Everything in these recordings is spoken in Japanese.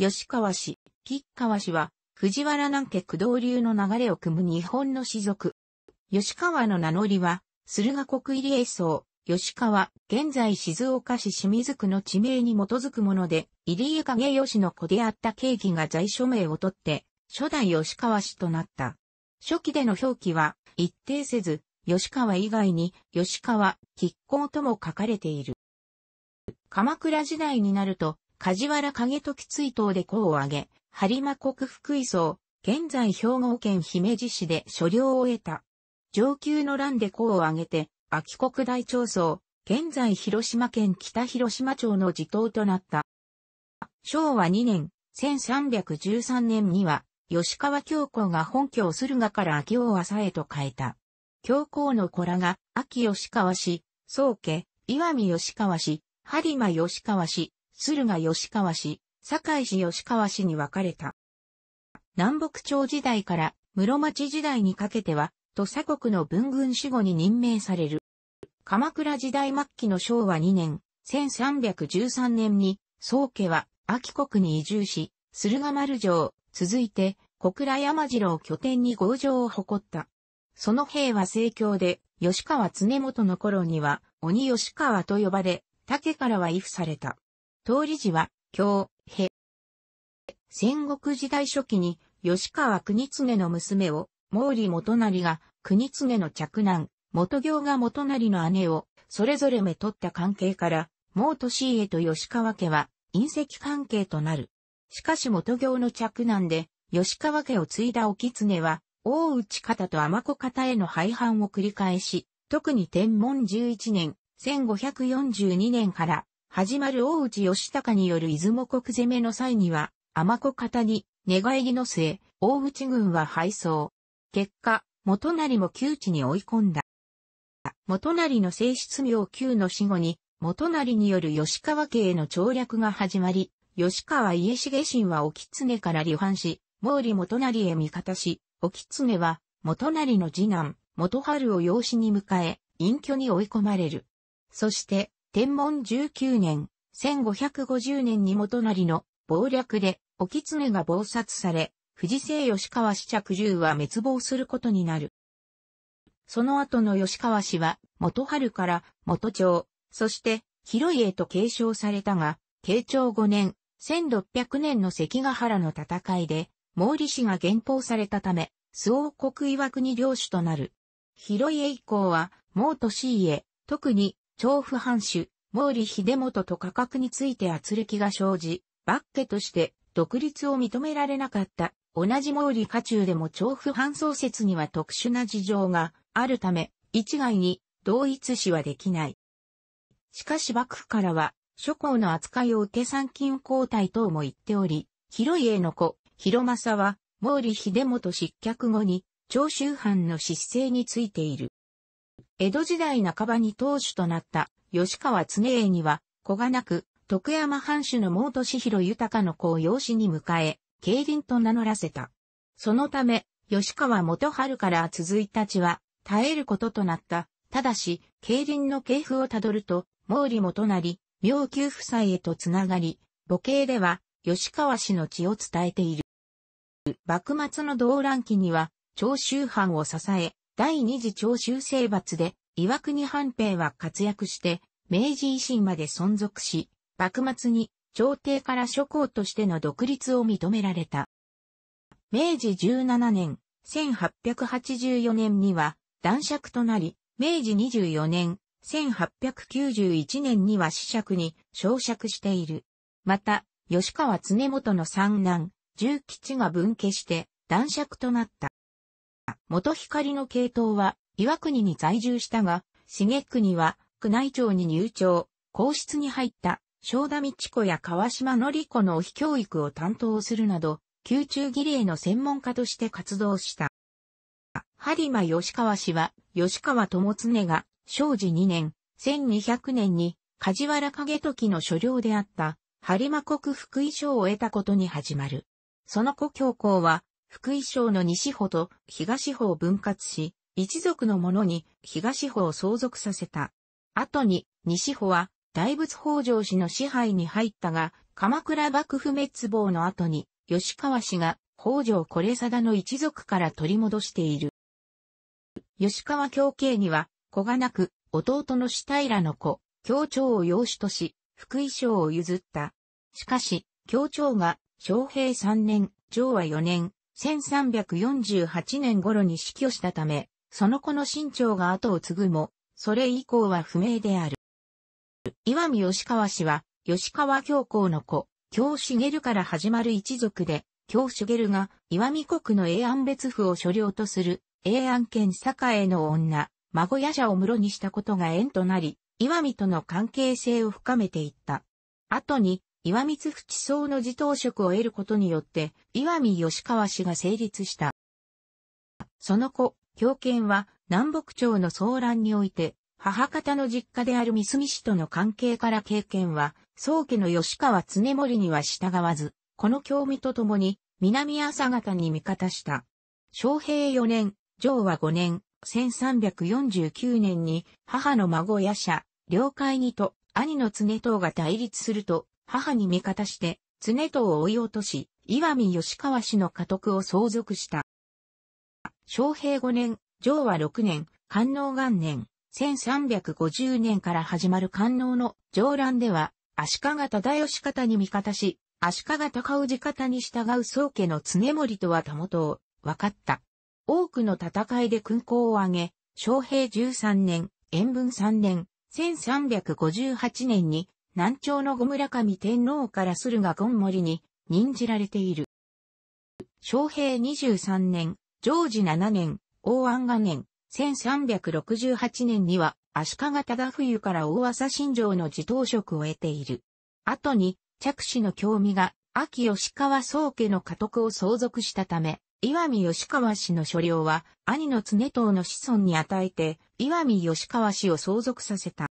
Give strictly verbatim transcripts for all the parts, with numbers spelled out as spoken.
吉川氏、吉川氏は、藤原南家工藤流の流れを組む日本の氏族。吉川の名乗りは、駿河国入江荘、吉川、現在静岡市清水区の地名に基づくもので、入江景義の子であった景義が在所名を取って、初代吉川氏となった。初期での表記は、一定せず、吉川以外に、吉川、吉光とも書かれている。鎌倉時代になると、梶原景時追討で功を挙げ、播磨国福井荘、現在兵庫県姫路市で所領を得た。承久の乱で功を挙げて、安芸国大町荘、現在広島県北広島町の地頭となった。しょうわにねん、せんさんびゃくじゅうさんねんには、吉川教皇が本拠を駿河から安芸を朝へと変えた。教皇の子らが、安芸吉川氏、宗家、石見吉川氏、播磨吉川氏、駿河吉川氏、堺市吉川氏に分かれた。南北朝時代から室町時代にかけては、土佐国の文軍守護に任命される。鎌倉時代末期のしょうわにねん、せんさんびゃくじゅうさんねんに、宗家は安芸国に移住し、駿河丸城、続いて小倉山城を拠点に豪城を誇った。その兵は盛況で、吉川経元の頃には、鬼吉川と呼ばれ、他家からは畏怖された。通り時は、京、平。戦国時代初期に、吉川国常の娘を、毛利元就が、国常の嫡男、元行が元就の姉を、それぞれめとった関係から、毛利家と吉川家は、姻戚関係となる。しかし元行の嫡男で、吉川家を継いだ意経は、大内方と尼子方への廃藩を繰り返し、特にてんもんじゅういちねん、せんごひゃくよんじゅうにねんから、始まる大内義高による出雲国攻めの際には、尼子方に寝返りの末、大内軍は敗走。結果、元就も窮地に追い込んだ。元就の正室妙久の死後に、元就による吉川家への調略が始まり、吉川家重信は意経から離反し、毛利元就へ味方し、意経は元就の次男、元春を養子に迎え、隠居に追い込まれる。そして、てんもんじゅうきゅうねん、せんごひゃくごじゅうねんに元就の謀略で、意経が謀殺され、藤姓吉川氏嫡従は滅亡することになる。その後の吉川氏は、元春から元長、そして広家へと継承されたが、けいちょうごねん、せんろっぴゃくねんの関ヶ原の戦いで、毛利氏が減封されたため、周防国岩国領主となる。広家以降は、毛利家、特に、長府藩主、毛利秀元と価格について軋轢が生じ、幕家として独立を認められなかった。同じ毛利家中でも長府藩創設には特殊な事情があるため、一概に同一視はできない。しかし幕府からは、諸侯の扱いを受け参勤交代等も言っており、広家の子、広政は、毛利秀元失脚後に、長州藩の失勢についている。江戸時代半ばに当主となった吉川常英には、子がなく、徳山藩主の毛利広豊の子を養子に迎え、慶林と名乗らせた。そのため、吉川元春から続いた血は、絶えることとなった。ただし、慶林の系譜をたどると、毛利元就、妙久夫妻へとつながり、母系では、吉川氏の血を伝えている。幕末の動乱期には、長州藩を支え、第二次長州征伐で、岩国藩兵は活躍して、明治維新まで存続し、幕末に朝廷から諸侯としての独立を認められた。めいじじゅうななねん、せんはっぴゃくはちじゅうよねんには男爵となり、めいじにじゅうよねん、せんはっぴゃくきゅうじゅういちねんには子爵に昇爵している。また、吉川経元の三男、重吉が分家して男爵となった。元光の系統は岩国に在住したが、重国は宮内庁に入庁、皇室に入った正田道子や川島典子のお非教育を担当するなど、宮中儀礼の専門家として活動した。播磨吉川氏は、吉川友常が、しょうじにねん、せんにひゃくねんに、梶原景時の所領であった、播磨国福井省を得たことに始まる。その故郷校は、福井省の西方と東方を分割し、一族の者に東方を相続させた。後に、西方は、大仏北条氏の支配に入ったが、鎌倉幕府滅亡の後に、吉川氏が北条是貞の一族から取り戻している。吉川卿慶には、子がなく、弟の主平の子、卿長を養子とし、福井省を譲った。しかし、卿長が、正平さんねん、昭和よねん、せんさんびゃくよんじゅうはちねん頃に死去したため、その子の親長が後を継ぐも、それ以降は不明である。岩見吉川氏は、吉川卿公の子、京茂から始まる一族で、京茂が岩見国の永安別府を所領とする、永安県栄の女、孫夜叉を室にしたことが縁となり、岩見との関係性を深めていった。後に、岩見津淵荘の地頭職を得ることによって、岩見吉川氏が成立した。その後、京建は南北朝の騒乱において、母方の実家である三角氏との関係から経験は、宗家の吉川経盛には従わず、この興味とともに、南朝方に味方した。正平よねん、昭和ごねん、せんさんびゃくよんじゅうきゅうねんに、母の孫夜叉、領海にと、兄の常藤が対立すると、母に味方して、常藤を追い落とし、岩見吉川氏の家督を相続した。正平ごねん、昭和ろくねん、寛永元年。せんさんびゃくごじゅうねんから始まる寛永の上乱では、足利忠義方に味方し、足利尊氏方に従う宗家の経盛とはたもとを分かった。多くの戦いで勲功を挙げ、正平じゅうさんねん、延文さんねん、せんさんびゃくごじゅうはちねんに、南朝の後村上天皇から駿河権盛に任じられている。正平にじゅうさんねん、常治ななねん、応安元年。せんさんびゃくろくじゅうはちねんには足利忠冬から大麻新城の地頭職を得ている。後に嫡子の京巳が安芸吉川宗家の家督を相続したため、岩見吉川氏の所領は兄の常藤の子孫に与えて岩見吉川氏を相続させた。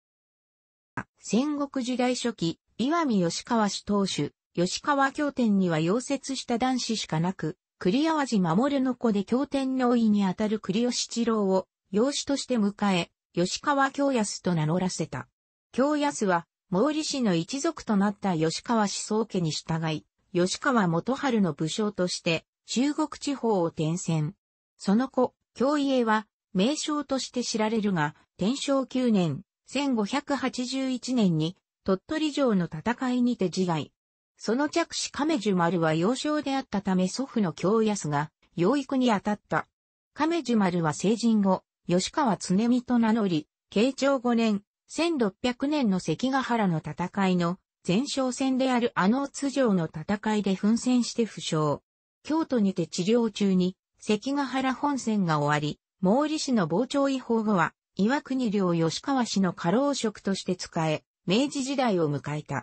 戦国時代初期、岩見吉川氏当主、吉川京典には溶接した男子しかなく、栗淡路守の子で京天皇位にあたる栗吉一郎を養子として迎え、吉川京康と名乗らせた。京康は、毛利氏の一族となった吉川氏宗家に従い、吉川元春の武将として、中国地方を転戦。その後、京家は、名将として知られるが、天正きゅうねん、せんごひゃくはちじゅういちねんに、鳥取城の戦いにて自害。その嫡子亀寿丸は幼少であったため祖父の京康が養育に当たった。亀寿丸は成人後、吉川常見と名乗り、慶長ごねん、せんろっぴゃくねんの関ヶ原の戦いの前哨戦である阿能津城の戦いで奮戦して負傷。京都にて治療中に関ヶ原本戦が終わり、毛利氏の防庁移行後は岩国領吉川氏の家老職として仕え、明治時代を迎えた。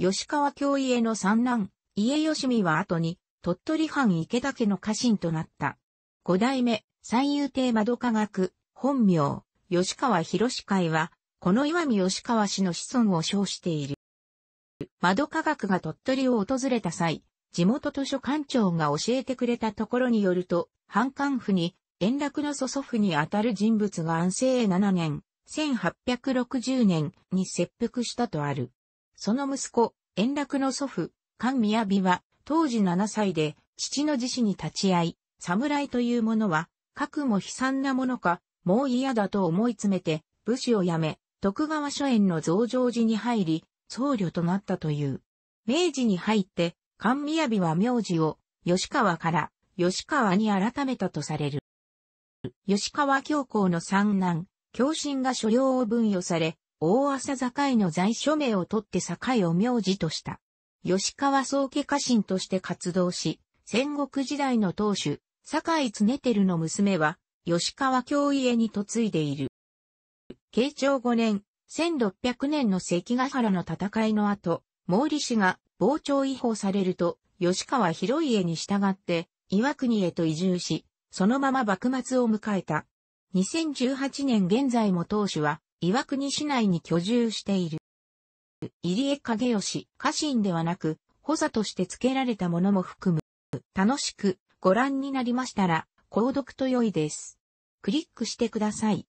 吉川京家の三男、家良美は後に、鳥取藩池田家の家臣となった。五代目、三遊亭円雅学、本名、吉川広会は、この岩見吉川氏の子孫を称している。円雅学が鳥取を訪れた際、地元図書館長が教えてくれたところによると、藩官府に、円楽の曽祖父にあたる人物が安政ななねん、せんはっぴゃくろくじゅうねんに切腹したとある。その息子、円楽の祖父、勘雅は、当時ななさいで、父の自死に立ち会い、侍というものは、かくも悲惨なものか、もう嫌だと思い詰めて、武士を辞め、徳川書院の増上寺に入り、僧侶となったという。明治に入って、勘雅は名字を、吉川から、吉川に改めたとされる。吉川卿公の三男、京信が所領を分与され、大麻堺の在所名を取って堺を名字とした。吉川宗家家臣として活動し、戦国時代の当主、堺常照の娘は、吉川京家に嫁いでいる。慶長ごねん、せんろっぴゃくねんの関ヶ原の戦いの後、毛利氏が防庁移行されると、吉川広家に従って、岩国へと移住し、そのまま幕末を迎えた。にせんじゅうはちねん現在も当主は、岩国市内に居住している。入江景義、家臣ではなく、補佐として付けられたものも含む。楽しくご覧になりましたら、購読と良いです。クリックしてください。